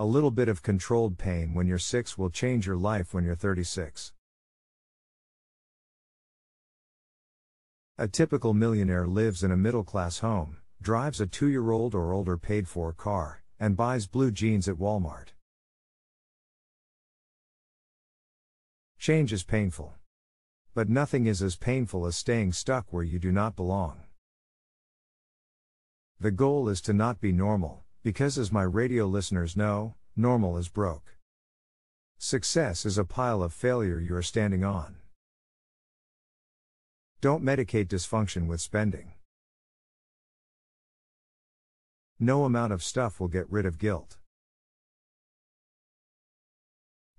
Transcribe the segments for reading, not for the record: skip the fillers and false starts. A little bit of controlled pain when you're 6 will change your life when you're 36. A typical millionaire lives in a middle-class home, drives a 2-year-old or older paid-for car, and buys blue jeans at Walmart. Change is painful. But nothing is as painful as staying stuck where you do not belong. The goal is to not be normal, because as my radio listeners know, normal is broke. Success is a pile of failure you are standing on. Don't medicate dysfunction with spending. No amount of stuff will get rid of guilt.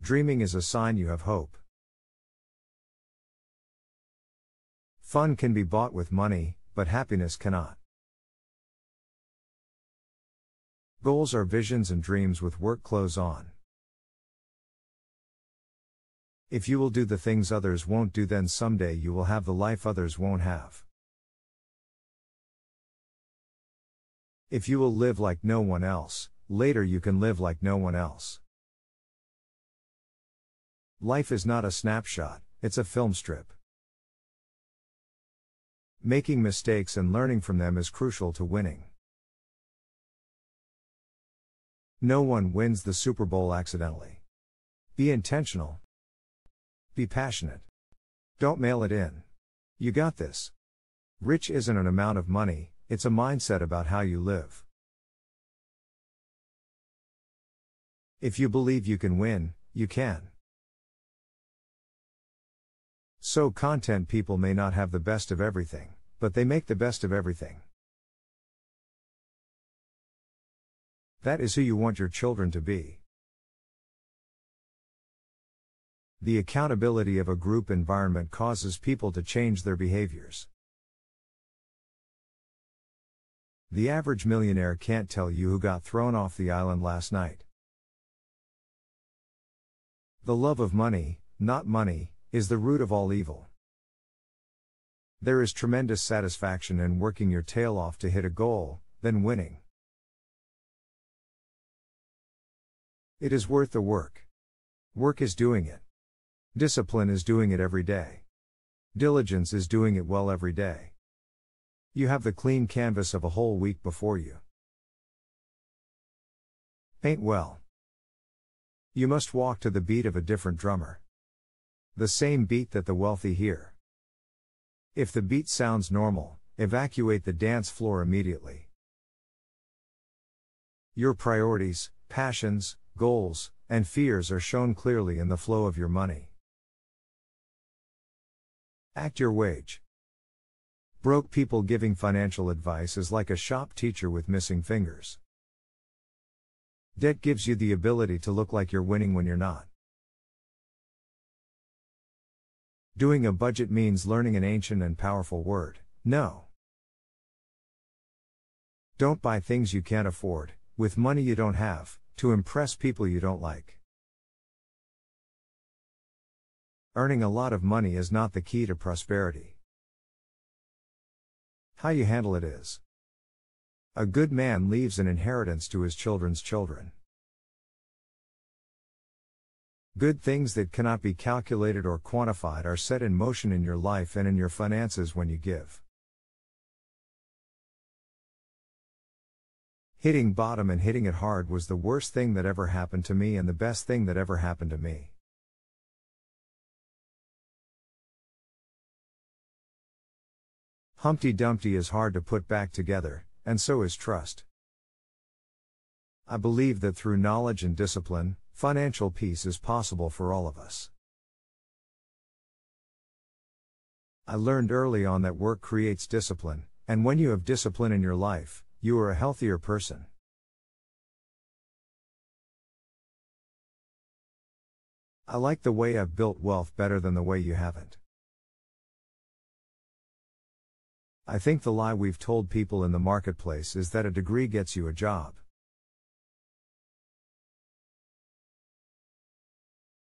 Dreaming is a sign you have hope. Fun can be bought with money, but happiness cannot. Goals are visions and dreams with work clothes on. If you will do the things others won't do, then someday you will have the life others won't have. If you will live like no one else, later you can live like no one else. Life is not a snapshot, it's a film strip. Making mistakes and learning from them is crucial to winning. No one wins the Super Bowl accidentally. Be intentional. Be passionate. Don't mail it in. You got this. Rich isn't an amount of money, it's a mindset about how you live. If you believe you can win, you can. So content people may not have the best of everything, but they make the best of everything. That is who you want your children to be. The accountability of a group environment causes people to change their behaviors. The average millionaire can't tell you who got thrown off the island last night. The love of money, not money, is the root of all evil. There is tremendous satisfaction in working your tail off to hit a goal, then winning. It is worth the work. Work is doing it. Discipline is doing it every day. Diligence is doing it well every day. You have the clean canvas of a whole week before you. Paint well. You must walk to the beat of a different drummer. The same beat that the wealthy hear. If the beat sounds normal, evacuate the dance floor immediately. Your priorities, passions, goals, and fears are shown clearly in the flow of your money. Act your wage. Broke people giving financial advice is like a shop teacher with missing fingers. Debt gives you the ability to look like you're winning when you're not. Doing a budget means learning an ancient and powerful word, no. Don't buy things you can't afford, with money you don't have, to impress people you don't like. Earning a lot of money is not the key to prosperity. How you handle it is. A good man leaves an inheritance to his children's children. Good things that cannot be calculated or quantified are set in motion in your life and in your finances when you give. Hitting bottom and hitting it hard was the worst thing that ever happened to me and the best thing that ever happened to me. Humpty Dumpty is hard to put back together, and so is trust. I believe that through knowledge and discipline, financial peace is possible for all of us. I learned early on that work creates discipline, and when you have discipline in your life, you are a healthier person. I like the way I've built wealth better than the way you haven't. I think the lie we've told people in the marketplace is that a degree gets you a job.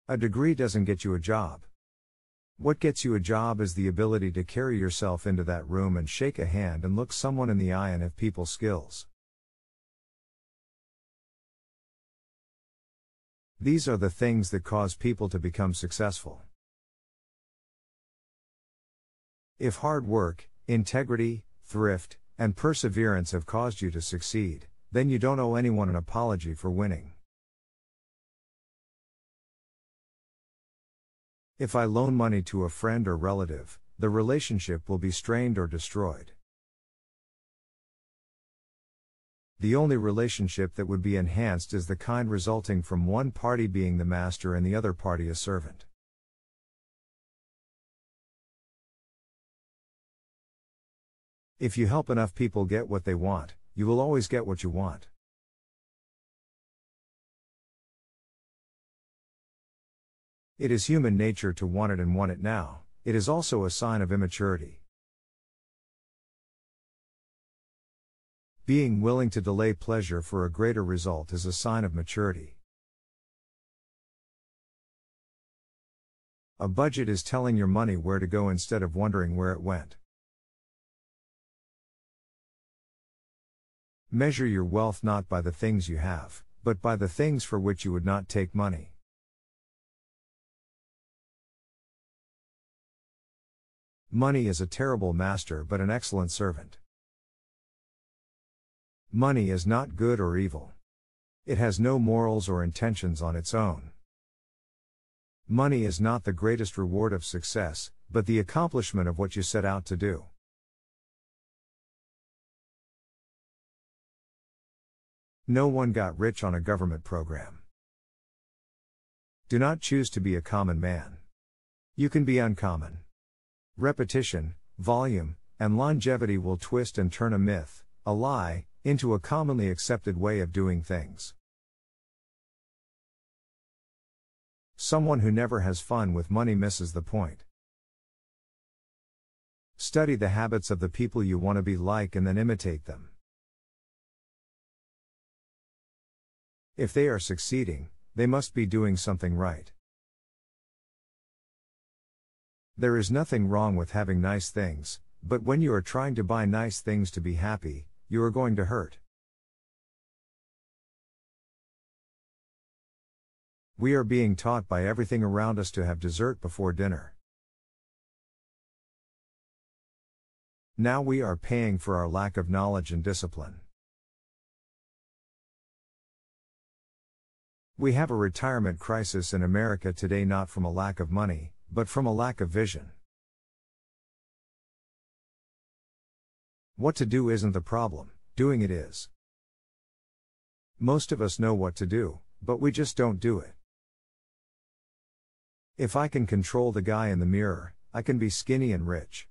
A degree doesn't get you a job. What gets you a job is the ability to carry yourself into that room and shake a hand and look someone in the eye and have people skills. These are the things that cause people to become successful. If hard work, integrity, thrift, and perseverance have caused you to succeed, then you don't owe anyone an apology for winning. If I loan money to a friend or relative, the relationship will be strained or destroyed. The only relationship that would be enhanced is the kind resulting from one party being the master and the other party a servant. If you help enough people get what they want, you will always get what you want. It is human nature to want it and want it now. It is also a sign of immaturity. Being willing to delay pleasure for a greater result is a sign of maturity. A budget is telling your money where to go instead of wondering where it went. Measure your wealth not by the things you have, but by the things for which you would not take money. Money is a terrible master but an excellent servant. Money is not good or evil. It has no morals or intentions on its own. Money is not the greatest reward of success, but the accomplishment of what you set out to do. No one got rich on a government program. Do not choose to be a common man. You can be uncommon. Repetition, volume, and longevity will twist and turn a myth, a lie, into a commonly accepted way of doing things. Someone who never has fun with money misses the point. Study the habits of the people you want to be like and then imitate them. If they are succeeding, they must be doing something right. There is nothing wrong with having nice things, but when you are trying to buy nice things to be happy, you are going to hurt. We are being taught by everything around us to have dessert before dinner. Now we are paying for our lack of knowledge and discipline. We have a retirement crisis in America today, not from a lack of money, but from a lack of vision. What to do isn't the problem, doing it is. Most of us know what to do, but we just don't do it. If I can control the guy in the mirror, I can be skinny and rich.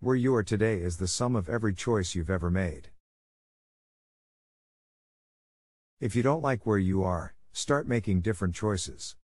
Where you are today is the sum of every choice you've ever made. If you don't like where you are, start making different choices.